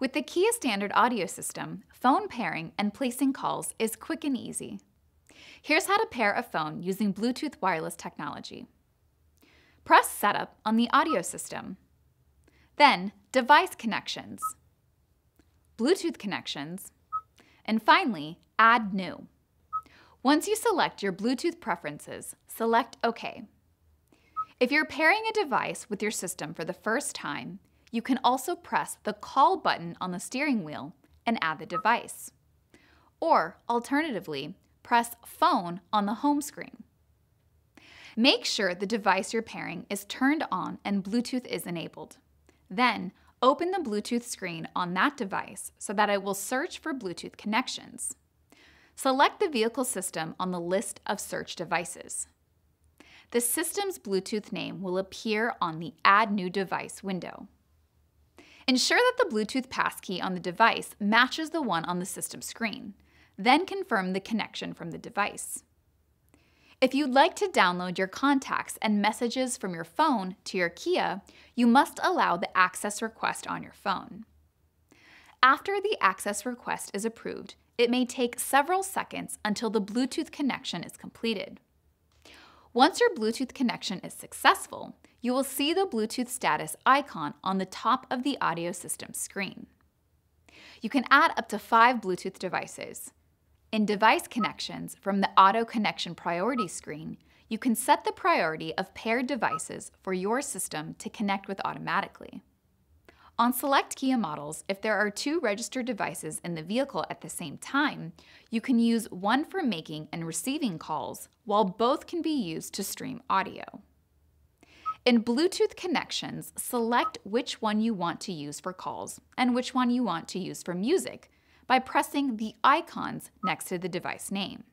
With the Kia standard audio system, phone pairing and placing calls is quick and easy. Here's how to pair a phone using Bluetooth wireless technology. Press Setup on the audio system, then Device Connections, Bluetooth Connections, and finally Add New. Once you select your Bluetooth preferences, select OK. If you're pairing a device with your system for the first time, you can also press the Call button on the steering wheel and add the device. Or, alternatively, press Phone on the home screen. Make sure the device you're pairing is turned on and Bluetooth is enabled. Then, open the Bluetooth screen on that device so that it will search for Bluetooth connections. Select the vehicle system on the list of search devices. The system's Bluetooth name will appear on the Add New Device window. Ensure that the Bluetooth passkey on the device matches the one on the system screen. Then confirm the connection from the device. If you'd like to download your contacts and messages from your phone to your Kia, you must allow the access request on your phone. After the access request is approved, it may take several seconds until the Bluetooth connection is completed. Once your Bluetooth connection is successful, you will see the Bluetooth status icon on the top of the audio system screen. You can add up to 5 Bluetooth devices. In Device Connections, from the Auto Connection Priority screen, you can set the priority of paired devices for your system to connect with automatically. On select Kia models, if there are 2 registered devices in the vehicle at the same time, you can use one for making and receiving calls, while both can be used to stream audio. In Bluetooth Connections, select which one you want to use for calls and which one you want to use for music by pressing the icons next to the device name.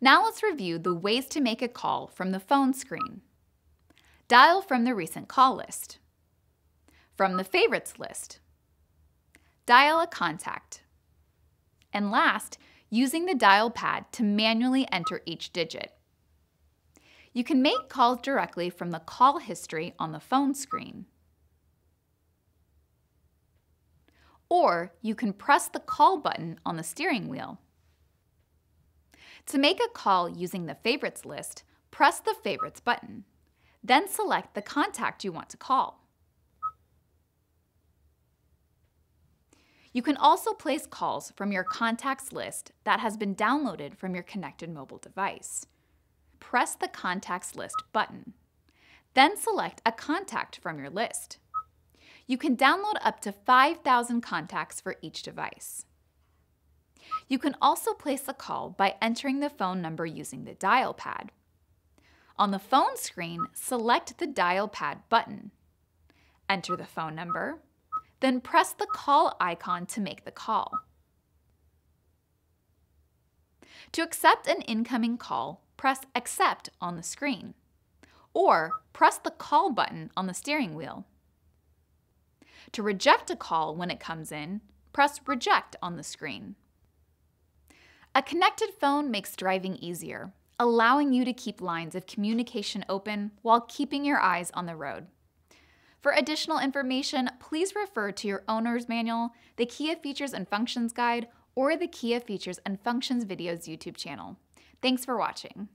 Now let's review the ways to make a call from the phone screen. Dial from the recent call list. From the favorites list. Dial a contact. And last, using the dial pad to manually enter each digit. You can make calls directly from the call history on the phone screen. Or you can press the Call button on the steering wheel. To make a call using the favorites list, press the favorites button. Then select the contact you want to call. You can also place calls from your contacts list that has been downloaded from your connected mobile device. Press the Contacts List button. Then select a contact from your list. You can download up to 5,000 contacts for each device. You can also place a call by entering the phone number using the dial pad. On the phone screen, select the dial pad button. Enter the phone number, then press the call icon to make the call. To accept an incoming call, press Accept on the screen, or press the Call button on the steering wheel. To reject a call when it comes in, press Reject on the screen. A connected phone makes driving easier, allowing you to keep lines of communication open while keeping your eyes on the road. For additional information, please refer to your owner's manual, the Kia Features and Functions Guide, or the Kia Features and Functions videos YouTube channel. Thanks for watching.